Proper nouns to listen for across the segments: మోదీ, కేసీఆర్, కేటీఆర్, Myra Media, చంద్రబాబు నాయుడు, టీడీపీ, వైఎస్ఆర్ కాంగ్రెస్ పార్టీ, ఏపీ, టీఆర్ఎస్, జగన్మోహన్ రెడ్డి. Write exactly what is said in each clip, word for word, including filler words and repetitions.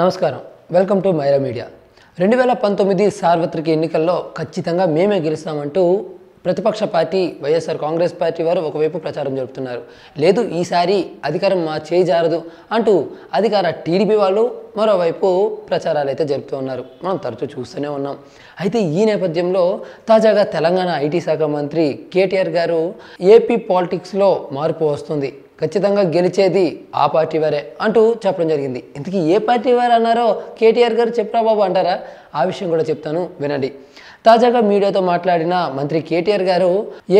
నమస్కారం welcome to Myra media రెండు వేల పంతొమ్మిది సార్వత్రిక ఎన్నికల్లో ఖచ్చితంగా మేమే గెలుస్తామంటూ ప్రతిపక్ష పార్టీ వైఎస్ఆర్ కాంగ్రెస్ పార్టీ వారు ఒకవైపు ప్రచారం జరుపుతున్నారు. లేదు ఈసారి అధికారం మా చేయి జారదు అంటూ అధికార టీడీపీ వాళ్ళు మరోవైపు ప్రచారాలు అయితే జరుపుతూ ఉన్నారు. మనం తరచూ చూస్తూనే ఉన్నాం. అయితే ఈ నేపథ్యంలో తాజాగా తెలంగాణ ఐటీ శాఖ మంత్రి కేటీఆర్ గారు ఏపీ పాలిటిక్స్లో మార్పు వస్తుంది, ఖచ్చితంగా గెలిచేది ఆ పార్టీ వారే అంటూ చెప్పడం జరిగింది. ఇంతకీ ఏ పార్టీ వారు అన్నారో కేటీఆర్ గారు చెప్పరా బాబు అంటారా, ఆ విషయం కూడా చెప్తాను వినండి. తాజాగా మీడియాతో మాట్లాడిన మంత్రి కేటీఆర్ గారు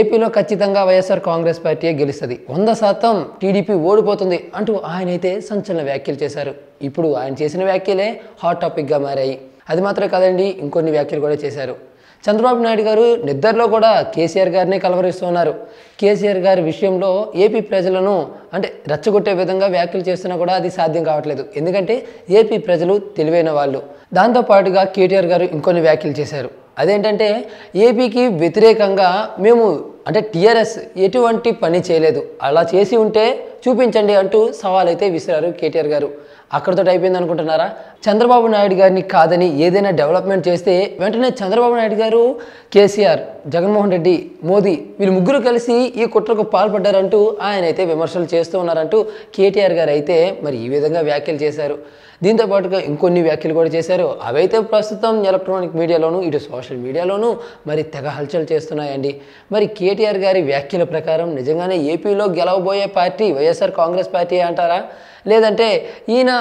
ఏపీలో ఖచ్చితంగా వైఎస్ఆర్ కాంగ్రెస్ పార్టీయే గెలుస్తుంది, వంద శాతం టీడీపీ ఓడిపోతుంది అంటూ ఆయన అయితే సంచలన వ్యాఖ్యలు చేశారు. ఇప్పుడు ఆయన చేసిన వ్యాఖ్యలే హాట్ టాపిక్గా మారాయి. అది మాత్రమే కాదండి, ఇంకొన్ని వ్యాఖ్యలు కూడా చేశారు. చంద్రబాబు నాయుడు గారు నిద్రలో కూడా కేసీఆర్ గారినే కలవరిస్తున్నారు. కేసీఆర్ గారి విషయంలో ఏపీ ప్రజలను అంటే రెచ్చగొట్టే విధంగా వ్యాఖ్యలు చేస్తున్నా కూడా అది సాధ్యం కావట్లేదు, ఎందుకంటే ఏపీ ప్రజలు తెలివైన వాళ్ళు. దాంతోపాటుగా కేటీఆర్ గారు ఇంకొన్ని వ్యాఖ్యలు చేశారు. అదేంటంటే ఏపీకి వ్యతిరేకంగా మేము అంటే టీఆర్ఎస్ ఎటువంటి పని చేయలేదు, అలా చేసి ఉంటే చూపించండి అంటూ సవాల్ అయితే విసిరారు కేటీఆర్ గారు. అక్కడితో అయిపోయింది అనుకుంటున్నారా? చంద్రబాబు నాయుడు గారిని కాదని ఏదైనా డెవలప్మెంట్ చేస్తే వెంటనే చంద్రబాబు నాయుడు గారు, కేసీఆర్, జగన్మోహన్ రెడ్డి, మోదీ వీళ్ళు ముగ్గురు కలిసి ఈ కుట్రకు పాల్పడ్డారంటూ ఆయన అయితే విమర్శలు చేస్తూ ఉన్నారంటూ కేటీఆర్ గారు అయితే మరి ఈ విధంగా వ్యాఖ్యలు చేశారు. దీంతోపాటుగా ఇంకొన్ని వ్యాఖ్యలు కూడా చేశారు. అవైతే ప్రస్తుతం ఎలక్ట్రానిక్ మీడియాలోనూ ఇటు సోషల్ మీడియాలోనూ మరి తెగ హల్చల్ చేస్తున్నాయండి. మరి కేటీఆర్ గారి వ్యాఖ్యల ప్రకారం నిజంగానే ఏపీలో గెలవబోయే పార్టీ వైఎస్ఆర్ కాంగ్రెస్ పార్టీ అంటారా, లేదంటే ఈయన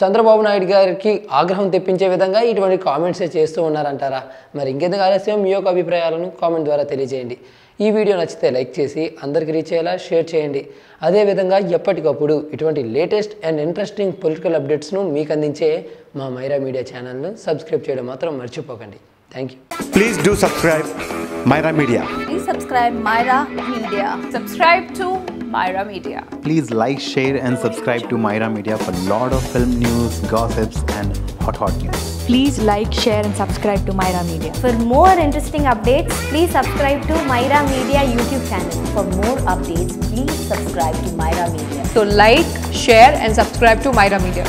చంద్రబాబు నాయుడు గారికి ఆగ్రహం తెప్పించే విధంగా ఇటువంటి కామెంట్సే చేస్తూ ఉన్నారంటారా? మరి ఇంకెందుకు ఆలస్యం, మీ యొక్క అభిప్రాయాలను కామెంట్ ద్వారా తెలియజేయండి. ఈ వీడియో నచ్చితే లైక్ చేసి అందరికీ రీచ్ అయ్యేలా షేర్ చేయండి. అదేవిధంగా ఎప్పటికప్పుడు ఇటువంటి లేటెస్ట్ అండ్ ఇంట్రెస్టింగ్ పొలిటికల్ అప్డేట్స్ను మీకు అందించే మా మైరా మీడియా ఛానల్ను సబ్స్క్రైబ్ చేయడం మాత్రం మర్చిపోకండి. Thank you. Please do subscribe Myra media. Please subscribe Myra media. Subscribe to Myra Media. Please like, share and subscribe to Myra Media for lot of film news, gossips and hot hot news. Please like, share and subscribe to Myra Media. For more interesting updates, please subscribe to Myra Media YouTube channel. For more updates, please subscribe to Myra Media. So like, share and subscribe to Myra Media.